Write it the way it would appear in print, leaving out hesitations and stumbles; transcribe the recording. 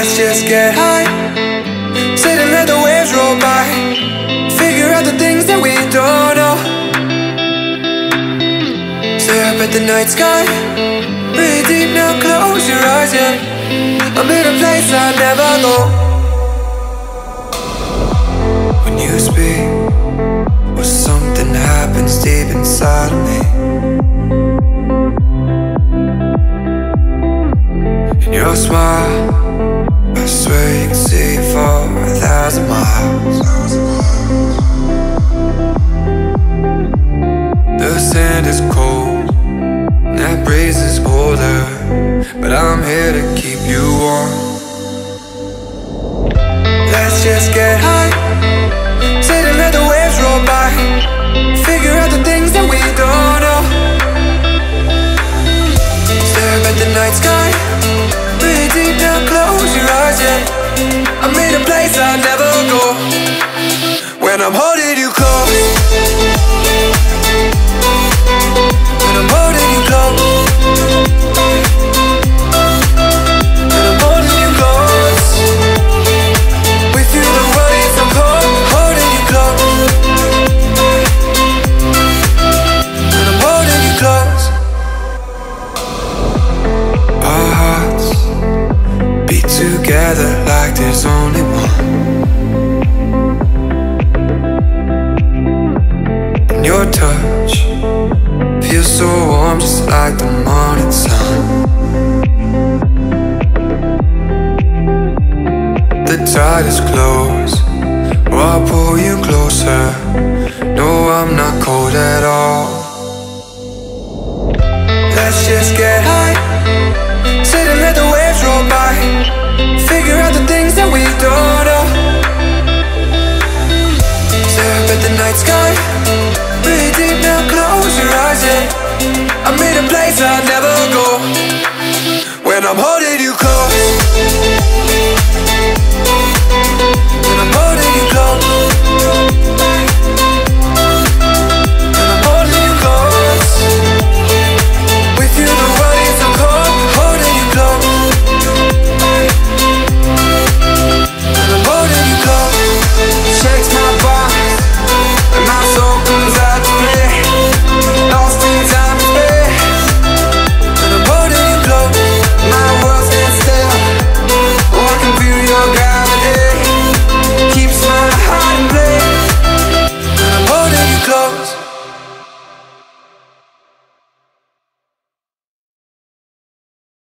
Let's just get high, sit and let the waves roll by, figure out the things that we don't know. Stare up at the night sky, breathe deep now, close your eyes, yeah. I'm in a place I never go. When you speak, or something happens deep inside of me, and your smile, I swear you can see it for 1,000 miles. The sand is cold, and that breeze is colder, but I'm here to keep you warm. Let's just get high, sit and let the waves roll by, figure out the things that we don't know. Stare at the night sky, breathe deep now, close your eyes, yeah. I'm in a place I never go. When I'm holding you close, when I'm holding you close, when I'm holding you close, we feel the world is so cold. Holding you close, when I'm holding you close. Our hearts beat together like there's only one, and your touch feels so warm, just like the morning sun. The tide is close, or I'll pull you closer. No, I'm not cold at all. Let's just get high, sit and let the waves roll by, figure out the things that we don't know. Stare up at the night sky, breathe deep now, close your eyes, yeah. I'm in a place I never go. When I'm holding